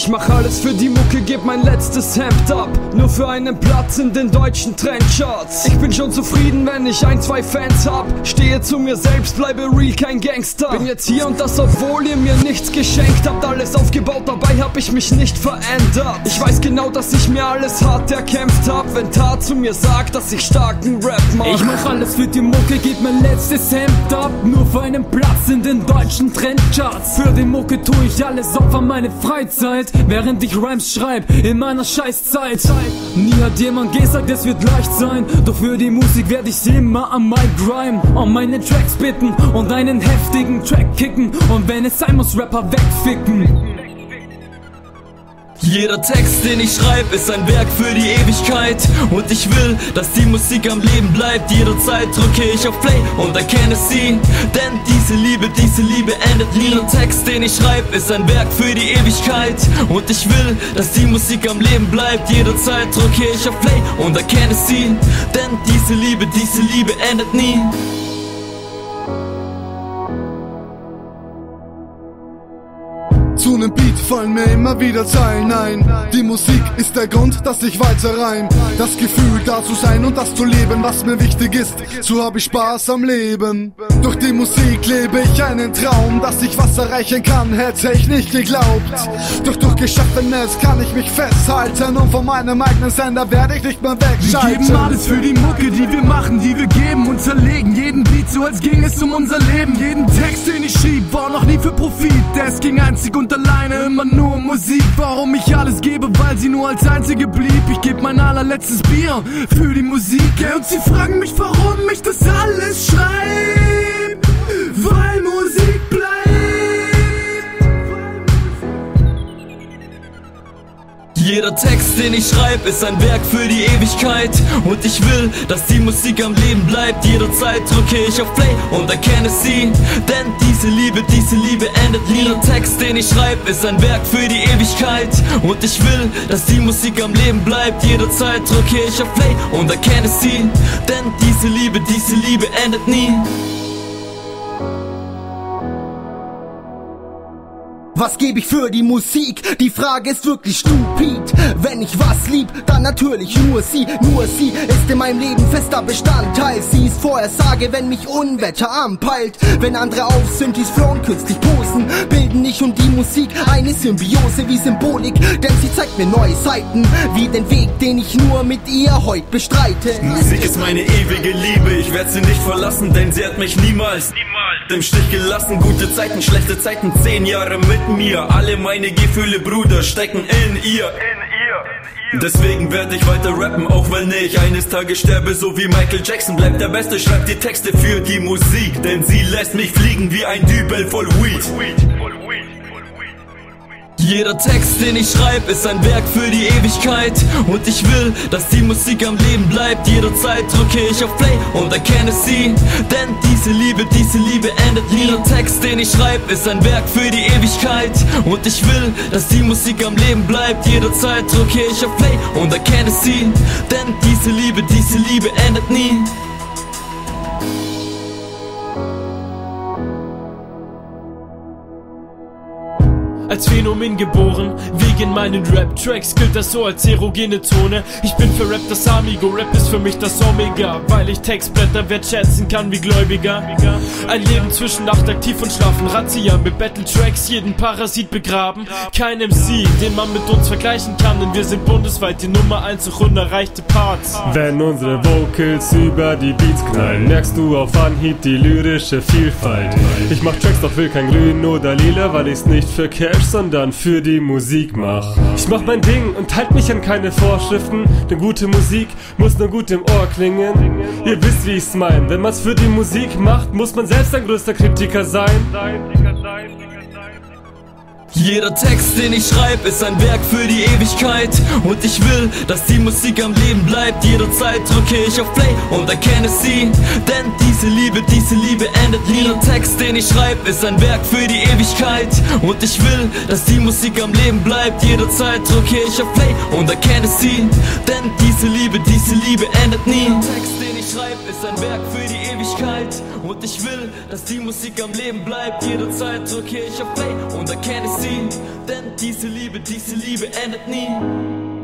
Ich mach alles für die Mucke, geb mein letztes Hemd ab, nur für einen Platz in den deutschen Trendcharts. Ich bin schon zufrieden, wenn ich ein, zwei Fans hab. Stehe zu mir selbst, bleibe real, kein Gangster. Bin jetzt hier und das, obwohl ihr mir nichts geschenkt habt. Alles aufgebaut, dabei hab ich mich nicht verändert. Ich weiß genau, dass ich mir alles hart erkämpft hab, wenn Tat zu mir sagt, dass ich starken Rap mach. Ich mach alles für die Mucke, geb mein letztes Hemd ab, nur für einen Platz in den deutschen Trendcharts. Für die Mucke tu ich alles, opfer meine Freizeit, während ich Rhymes schreib, in meiner Scheißzeit. Nie hat jemand gesagt, es wird leicht sein, doch für die Musik werd ich immer am Mic grimen, um meine Tracks bitten und einen heftigen Track kicken, und wenn es sein muss, Rapper wegficken. Jeder Text, den ich schreib, ist ein Werk für die Ewigkeit, und ich will, dass die Musik am Leben bleibt. Jederzeit drücke ich auf Play und erkenne sie, denn diese Liebe endet nie. Jeder Text, den ich schreib, ist ein Werk für die Ewigkeit, und ich will, dass die Musik am Leben bleibt. Jederzeit drücke ich auf Play und erkenne sie, denn diese Liebe endet nie. Zu nem Beat fallen mir immer wieder Zeilen ein. Die Musik ist der Grund, dass ich weiter rein. Das Gefühl, da zu sein und das zu leben, was mir wichtig ist, so hab ich Spaß am Leben. Durch die Musik lebe ich einen Traum, dass ich was erreichen kann, hätte ich nicht geglaubt. Doch durch Geschaffenes kann ich mich festhalten, und von meinem eigenen Sender werde ich nicht mehr wegschalten. Wir geben alles für die Mucke, die wir machen, die wir geben und zerlegen. Jeden Beat, so als ging es um unser Leben. Jeden Text, den ich schrieb, war noch nie für Profit. Es ging einzig und alleine immer nur um Musik. Warum ich alles gebe, weil sie nur als einzige blieb. Ich geb mein allerletztes Bier für die Musik, ey, und sie fragen mich, warum ich das alles schreib, weil Musik bleibt. Jeder Text, den ich schreib, ist ein Werk für die Ewigkeit, und ich will, dass die Musik am Leben bleibt. Jederzeit drücke ich auf Play und erkenne sie, denn diese Liebe endet nie. Jeder Text, den ich schreib, ist ein Werk für die Ewigkeit, und ich will, dass die Musik am Leben bleibt. Jederzeit drücke ich auf Play und erkenne sie, denn diese Liebe endet nie. Was gebe ich für die Musik? Die Frage ist wirklich stupid. Wenn ich was lieb, dann natürlich nur sie ist in meinem Leben fester Bestandteil. Sie ist Vorhersage, wenn mich Unwetter anpeilt. Wenn andere auf Synthes Flown künstlich posen, bilden ich und die Musik eine Symbiose wie Symbolik, denn sie zeigt mir neue Seiten, wie den Weg, den ich nur mit ihr heute bestreite. Musik ist meine ewige Liebe, ich werde sie nicht verlassen, denn sie hat mich niemals im Stich gelassen. Gute Zeiten, schlechte Zeiten, 10 Jahre mit mir, alle meine Gefühle, Bruder, stecken in ihr. Deswegen werde ich weiter rappen, auch wenn ich eines Tages sterbe, so wie Michael Jackson. Bleibt der Beste, schreibt die Texte für die Musik, denn sie lässt mich fliegen wie ein Dübel voll Weed. Jeder Text, den ich schreib, ist ein Werk für die Ewigkeit, und ich will, dass die Musik am Leben bleibt. Jederzeit drücke ich auf Play und erkenne sie, denn diese Liebe endet nie. Jeder Text, den ich schreib, ist ein Werk für die Ewigkeit, und ich will, dass die Musik am Leben bleibt. Jederzeit drücke ich auf Play und erkenne sie, denn diese Liebe endet nie. Als Phänomen geboren, wegen meinen Rap-Tracks gilt das so als erogene Zone. Ich bin für Rap das Amigo, Rap ist für mich das Omega, weil ich Textblätter wertschätzen kann wie Gläubiger. Ein Leben zwischen Nacht aktiv und Schlafen, Razzia mit Battle-Tracks, jeden Parasit begraben. Kein MC, den man mit uns vergleichen kann, denn wir sind bundesweit die Nummer 1 durch unerreichte Parts. Wenn unsere Vocals über die Beats knallen, merkst du auf Anhieb die lyrische Vielfalt. Ich mach Tracks, doch will kein Grün oder Lila, weil ich's nicht für Cash, sondern für die Musik mach. Ich mach mein Ding und halt mich an keine Vorschriften, denn gute Musik muss nur gut im Ohr klingen. Ihr wisst, wie ich's mein, wenn man's für die Musik macht, muss man selbst ein größter Kritiker sein. Jeder Text, den ich schreib, ist ein Werk für die Ewigkeit, und ich will, dass die Musik am Leben bleibt. Jederzeit drücke ich auf Play und erkenne sie, denn diese Liebe endet nie. Jeder Text, den ich schreib, ist ein Werk für die Ewigkeit, und ich will, dass die Musik am Leben bleibt. Jederzeit drücke ich auf Play und erkenne sie, denn diese Liebe endet nie. ich schreibe, ist ein Werk für die Ewigkeit. Und ich will, dass die Musik am Leben bleibt. Jederzeit drücke ich auf Play und erkenne sie. Denn diese Liebe endet nie.